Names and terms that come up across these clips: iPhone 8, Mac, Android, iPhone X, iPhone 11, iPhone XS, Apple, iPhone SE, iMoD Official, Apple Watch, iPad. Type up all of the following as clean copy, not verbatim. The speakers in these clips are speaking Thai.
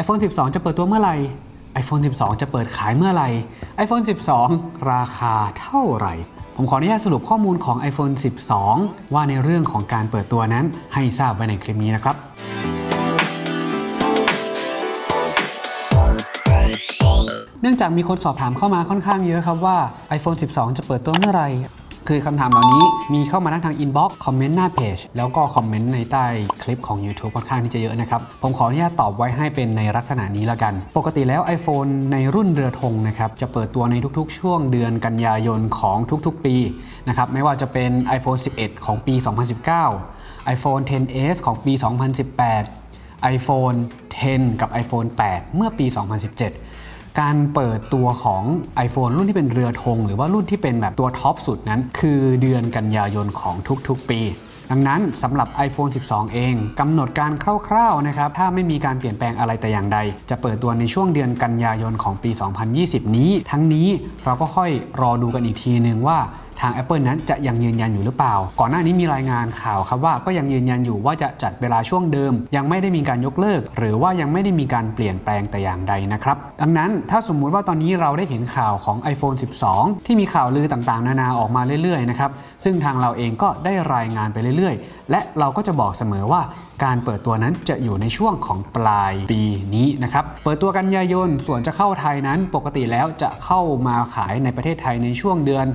iPhone 12 จะเปิดตัวเมื่อไหร่ iPhone 12 จะเปิดขายเมื่อไหร่ iPhone 12 ราคาเท่าไหร่ผมขออนุญาตสรุปข้อมูลของ iPhone 12 ว่าในเรื่องของการเปิดตัวนั้นให้ทราบไว้ในคลิปนี้นะครับเนื่องจากมีคนสอบถามเข้ามาค่อนข้างเยอะครับว่า iPhone 12 จะเปิดตัวเมื่อไหร่คือคำถามเหล่านี้มีเข้ามาทางอินบ็อกซ์คอมเมนต์หน้าเพจแล้วก็คอมเมนต์ในใต้คลิปของ YouTube ค่อนข้างที่จะเยอะนะครับผมขออนุญาตตอบไว้ให้เป็นในลักษณะนี้ละกันปกติแล้ว iPhone ในรุ่นเรือธงนะครับจะเปิดตัวในทุกๆช่วงเดือนกันยายนของทุกๆปีนะครับไม่ว่าจะเป็น iPhone 11 ของปี 2019 iPhone XS ของปี 2018 iPhone X กับ iPhone 8 เมื่อปี 2017การเปิดตัวของ iPhone รุ่นที่เป็นเรือธงหรือว่ารุ่นที่เป็นแบบตัวท็อปสุดนั้นคือเดือนกันยายนของทุกๆปีดังนั้นสำหรับ iPhone 12 เองกำหนดการคร่าวๆนะครับถ้าไม่มีการเปลี่ยนแปลงอะไรแต่อย่างใดจะเปิดตัวในช่วงเดือนกันยายนของปี 2020 นี้ทั้งนี้เราก็ค่อยรอดูกันอีกทีนึงว่าทาง Apple นั้นจะยังยืนยันอยู่หรือเปล่าก่อนหน้านี้มีรายงานข่าวครับว่าก็ยังยืนยันอยู่ว่าจะจัดเวลาช่วงเดิมยังไม่ได้มีการยกเลิกหรือว่ายังไม่ได้มีการเปลี่ยนแปลงแต่อย่างใดนะครับดังนั้นถ้าสมมุติว่าตอนนี้เราได้เห็นข่าวของ iPhone 12 ที่มีข่าวลือต่างๆนานาออกมาเรื่อยๆนะครับซึ่งทางเราเองก็ได้รายงานไปเรื่อยๆและเราก็จะบอกเสมอว่าการเปิดตัวนั้นจะอยู่ในช่วงของปลายปีนี้นะครับเปิดตัวกันยายนส่วนจะเข้าไทยนั้นปกติแล้วจะเข้ามาขายในประเทศไทยในช่วงเดือน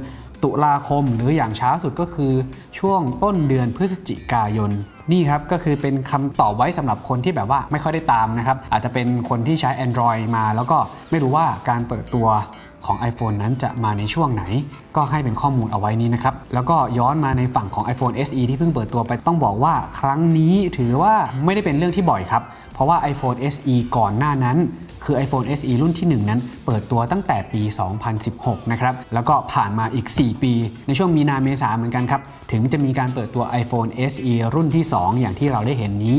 ตุลาคมหรืออย่างช้าสุดก็คือช่วงต้นเดือนพฤศจิกายนนี่ครับก็คือเป็นคำตอบไว้สำหรับคนที่แบบว่าไม่ค่อยได้ตามนะครับอาจจะเป็นคนที่ใช้ Android มาแล้วก็ไม่รู้ว่าการเปิดตัวของ iPhone นั้นจะมาในช่วงไหนก็ให้เป็นข้อมูลเอาไว้นี้นะครับแล้วก็ย้อนมาในฝั่งของ iPhone SE ที่เพิ่งเปิดตัวไปต้องบอกว่าครั้งนี้ถือว่าไม่ได้เป็นเรื่องที่บ่อยครับเพราะว่า iPhone SE ก่อนหน้านั้นคือ iPhone SE รุ่นที่1นั้นเปิดตัวตั้งแต่ปี 2016 นะครับแล้วก็ผ่านมาอีก4ปีในช่วงมีนาเมษาเหมือนกันครับถึงจะมีการเปิดตัว iPhone SE รุ่นที่2อย่างที่เราได้เห็นนี้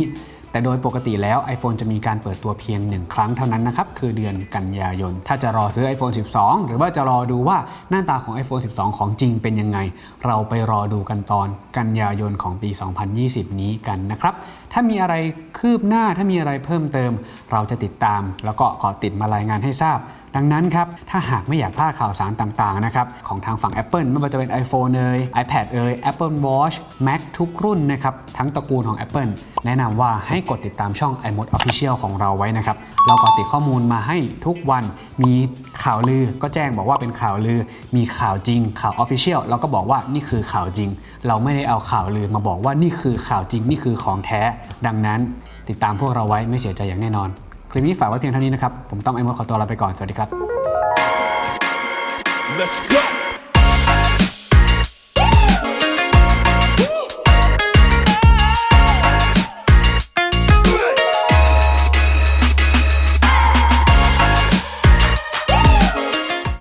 แต่โดยปกติแล้ว iPhone จะมีการเปิดตัวเพียง1ครั้งเท่านั้นนะครับคือเดือนกันยายนถ้าจะรอซื้อ iPhone 12 หรือว่าจะรอดูว่าหน้าตาของ iPhone 12 ของจริงเป็นยังไงเราไปรอดูกันตอนกันยายนของปี 2020 นี้กันนะครับถ้ามีอะไรคืบหน้าถ้ามีอะไรเพิ่มเติมเราจะติดตามแล้วก็ขอติดมารายงานให้ทราบดังนั้นครับถ้าหากไม่อยากพลาดข่าวสารต่างๆนะครับของทางฝั่ง Apple ไม่ว่าจะเป็น iPhone เอ่ย iPad เอ่ย Apple Watch Mac ทุกรุ่นนะครับทั้งตระกูลของ Apple แนะนำว่าให้กดติดตามช่อง iMoD Official ของเราไว้นะครับเราก็ติดข้อมูลมาให้ทุกวันมีข่าวลือก็แจ้งบอกว่าเป็นข่าวลือมีข่าวจริงข่าว Official เราก็บอกว่านี่คือข่าวจริงเราไม่ได้เอาข่าวลือมาบอกว่านี่คือข่าวจริงนี่คือของแท้ดังนั้นติดตามพวกเราไว้ไม่เสียใจอย่างแน่นอนคลิปนี้ฝากไว้เพียงเท่านี้นะครับผมต้องไอมอดขอตัวลาไปก่อนสวัสดีครับ